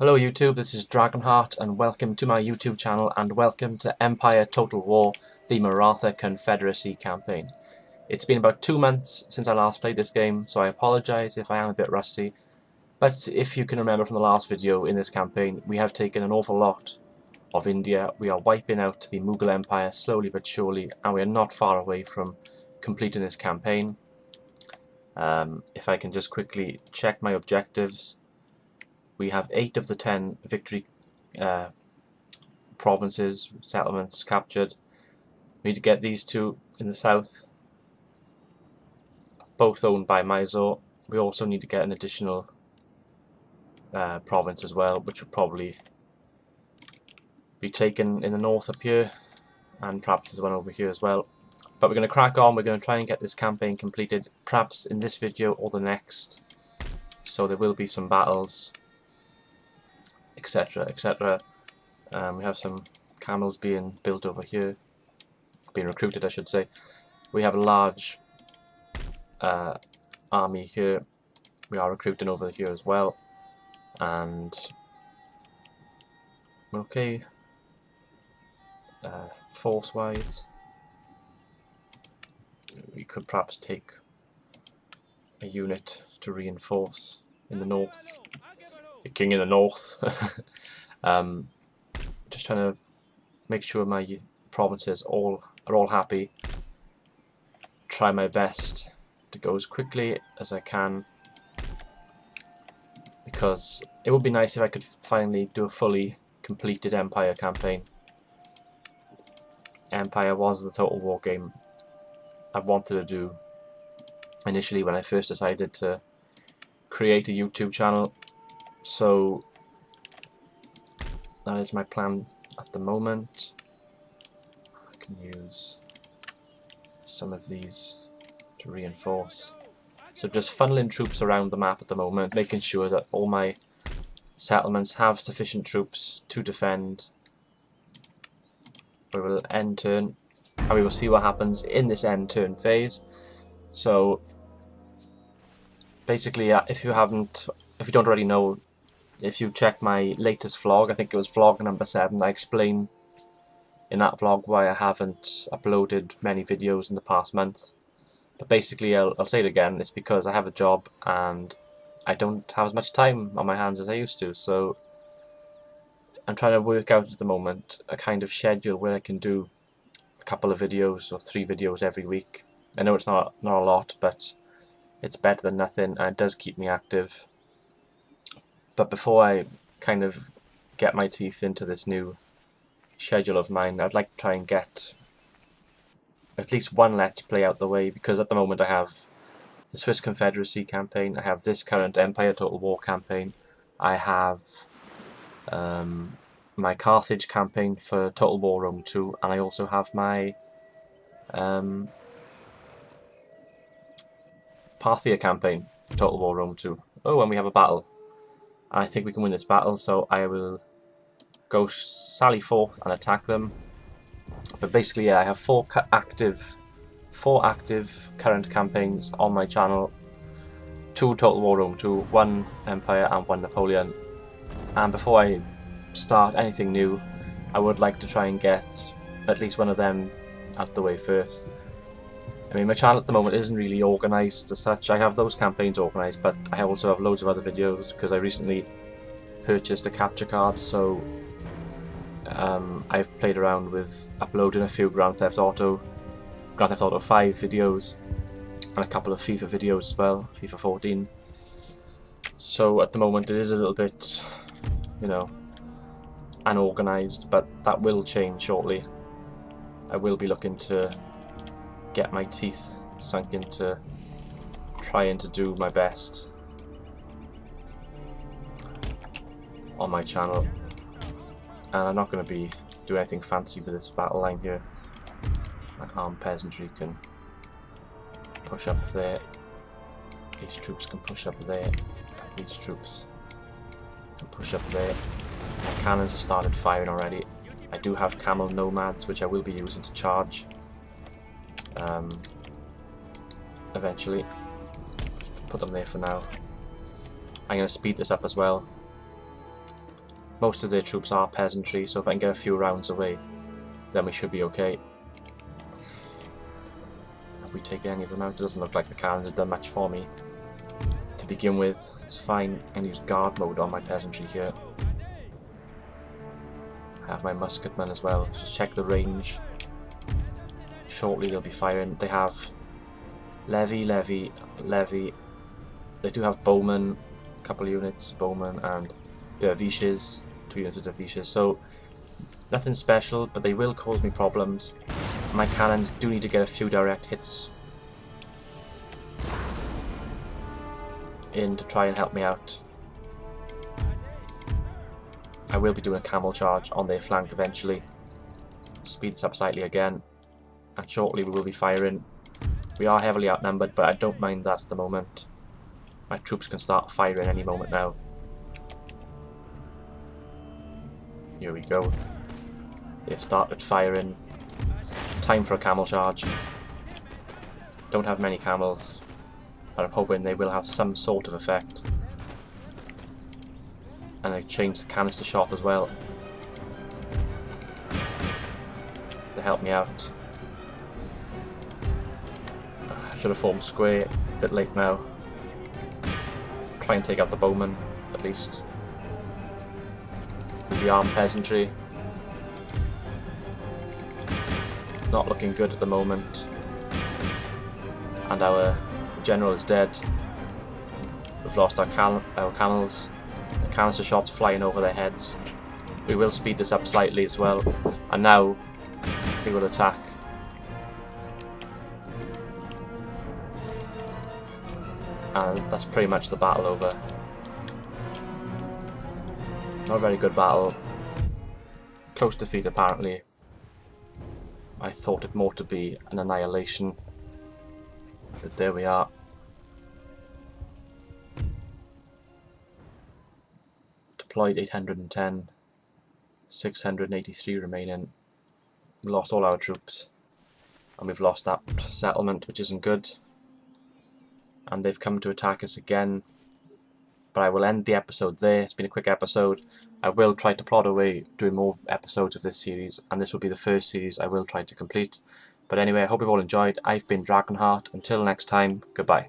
Hello YouTube, this is Dragonheart and welcome to my YouTube channel and welcome to Empire Total War, the Maratha Confederacy campaign. It's been about 2 months since I last played this game, so I apologise if I am a bit rusty, but if you can remember from the last video in this campaign, we have taken an awful lot of India, we are wiping out the Mughal Empire slowly but surely, and we are not far away from completing this campaign. If I can just quickly check my objectives. We have 8 of the 10 victory provinces, settlements captured. We need to get these two in the south, both owned by Mysore. We also need to get an additional province as well, which would probably be taken in the north up here, and perhaps there's one over here as well. But we're going to crack on, we're going to try and get this campaign completed, perhaps in this video or the next. So there will be some battles, etc, etc. We have some camels being built over here, being recruited I should say. We have a large army here, we are recruiting over here as well, and okay, force wise we could perhaps take a unit to reinforce in the north. The king in the north. Just trying to make sure my provinces are all happy. Try my best to go as quickly as I can, because it would be nice if I could finally do a fully completed Empire campaign. Empire was the Total War game I wanted to do initially when I first decided to create a YouTube channel. So that is my plan at the moment. I can use some of these to reinforce. So just funneling troops around the map at the moment, making sure that all my settlements have sufficient troops to defend. We will end turn, and we will see what happens in this end turn phase. So basically, if you don't already know, if you check my latest vlog, I think it was vlog number 7, I explain in that vlog why I haven't uploaded many videos in the past month. But basically, I'll say it again, it's because I have a job and I don't have as much time on my hands as I used to, so I'm trying to work out at the moment a kind of schedule where I can do a couple of videos or 3 videos every week. I know it's not a lot, but it's better than nothing and it does keep me active. But before I kind of get my teeth into this new schedule of mine, I'd like to try and get at least one Let's Play out the way, because at the moment I have the Swiss Confederacy campaign, I have this current Empire Total War campaign, I have my Carthage campaign for Total War Rome 2, and I also have my Parthia campaign for Total War Rome 2. Oh, and we have a battle. I think we can win this battle, so I will go sally forth and attack them. But basically, yeah, I have four active current campaigns on my channel. 2 Total War Rome 2, 1 Empire and 1 Napoleon. And before I start anything new, I would like to try and get at least one of them out the way first. I mean, my channel at the moment isn't really organised as such. I have those campaigns organised, but I also have loads of other videos because I recently purchased a capture card, so I've played around with uploading a few Grand Theft Auto 5 videos, and a couple of FIFA videos as well, FIFA 14. So at the moment it is a little bit, you know, unorganised, but that will change shortly. I will be looking to get my teeth sunk into trying to do my best on my channel, and I'm not going to be doing anything fancy with this battle line here. My armed peasantry can push up there, these troops can push up there, these troops can push up there. My cannons have started firing already. I do have camel nomads which I will be using to charge eventually. Put them there for now. I'm going to speed this up as well. Most of their troops are peasantry, so if I can get a few rounds away, then we should be okay. Have we taken any of them out? It doesn't look like the cannons have done much for me. To begin with, it's fine, and use guard mode on my peasantry here. I have my musketmen as well. Just check the range. Shortly they'll be firing. They have levy. They do have bowmen, a couple of units, bowmen and Vishes, 2 units of Vishes, so nothing special, but they will cause me problems. My cannons do need to get a few direct hits in to try and help me out. I will be doing a camel charge on their flank eventually. Speed this up slightly again, and shortly we will be firing. We are heavily outnumbered, but I don't mind that at the moment. My troops can start firing any moment now. Here we go. They started firing. Time for a camel charge. Don't have many camels, but I'm hoping they will have some sort of effect. And I changed the canister shot as well to help me out. I should have formed square. A bit late now. Try and take out the bowmen at least. The armed peasantry. It's not looking good at the moment, and our general is dead. We've lost our camels. The canister shots flying over their heads. We will speed this up slightly as well, and now we will attack. And that's pretty much the battle over. Not a very good battle. Close defeat apparently. I thought it more to be an annihilation. But there we are. Deployed 810. 683 remaining. We lost all our troops. And we've lost that settlement, which isn't good. And they've come to attack us again. But I will end the episode there. It's been a quick episode. I will try to plod away doing more episodes of this series, and this will be the first series I will try to complete. But anyway, I hope you've all enjoyed. I've been Dragonheart. Until next time, goodbye.